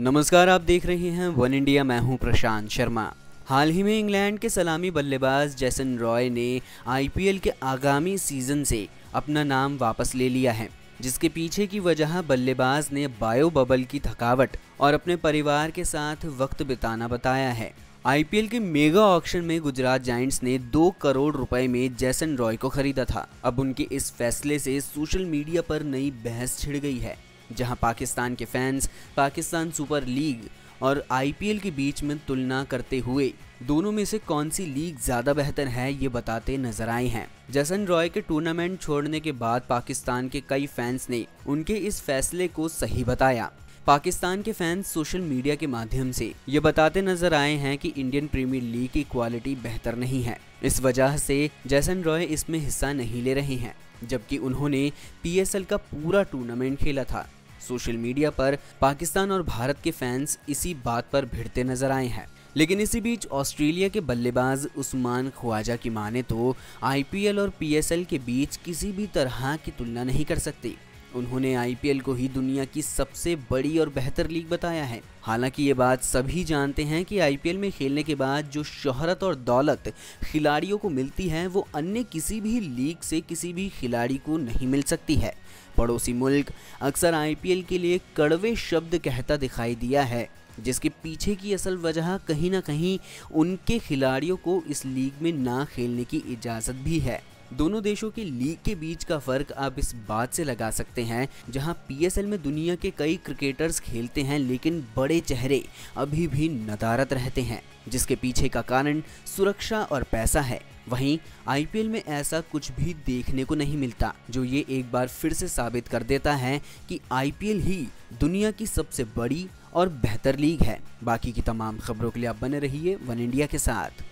नमस्कार, आप देख रहे हैं वन इंडिया। मैं हूं प्रशांत शर्मा। हाल ही में इंग्लैंड के सलामी बल्लेबाज जेसन रॉय ने आईपीएल के आगामी सीज़न से अपना नाम वापस ले लिया है, जिसके पीछे की वजह बल्लेबाज ने बायो बबल की थकावट और अपने परिवार के साथ वक्त बिताना बताया है। आईपीएल के मेगा ऑक्शन में गुजरात जायंट्स ने 2 करोड़ रुपए में जेसन रॉय को खरीदा था। अब उनके इस फैसले से सोशल मीडिया पर नई बहस छिड़ गई है, जहां पाकिस्तान के फैंस पाकिस्तान सुपर लीग और आईपीएल के बीच में तुलना करते हुए दोनों में से कौन सी लीग ज़्यादा बेहतर है ये बताते नजर आए हैं। जेसन रॉय के टूर्नामेंट छोड़ने के बाद पाकिस्तान के कई फैंस ने उनके इस फैसले को सही बताया। पाकिस्तान के फैंस सोशल मीडिया के माध्यम से ये बताते नजर आए हैं कि इंडियन प्रीमियर लीग की क्वालिटी बेहतर नहीं है, इस वजह से जेसन रॉय इसमें हिस्सा नहीं ले रहे हैं, जबकि उन्होंने पीएसएल का पूरा टूर्नामेंट खेला था। सोशल मीडिया पर पाकिस्तान और भारत के फैंस इसी बात पर भिड़ते नजर आए हैं। लेकिन इसी बीच ऑस्ट्रेलिया के बल्लेबाज उस्मान ख्वाजा की माने तो आईपीएल और पीएसएल के बीच किसी भी तरह की तुलना नहीं कर सकती। उन्होंने आईपीएल को ही दुनिया की सबसे बड़ी और बेहतर लीग बताया है। हालांकि ये बात सभी जानते हैं कि आईपीएल में खेलने के बाद जो शोहरत और दौलत खिलाड़ियों को मिलती है वो अन्य किसी भी लीग से किसी भी खिलाड़ी को नहीं मिल सकती है। पड़ोसी मुल्क अक्सर आईपीएल के लिए कड़वे शब्द कहता दिखाई दिया है, जिसके पीछे की असल वजह कहीं ना कहीं उनके खिलाड़ियों को इस लीग में ना खेलने की इजाज़त भी है। दोनों देशों की लीग के बीच का फ़र्क आप इस बात से लगा सकते हैं, जहां पीएसएल में दुनिया के कई क्रिकेटर्स खेलते हैं लेकिन बड़े चेहरे अभी भी नदारत रहते हैं, जिसके पीछे का कारण सुरक्षा और पैसा है। वहीं आईपीएल में ऐसा कुछ भी देखने को नहीं मिलता, जो ये एक बार फिर से साबित कर देता है कि आईपीएल ही दुनिया की सबसे बड़ी और बेहतर लीग है। बाकी की तमाम खबरों के लिए आप बने रहिए वन इंडिया के साथ।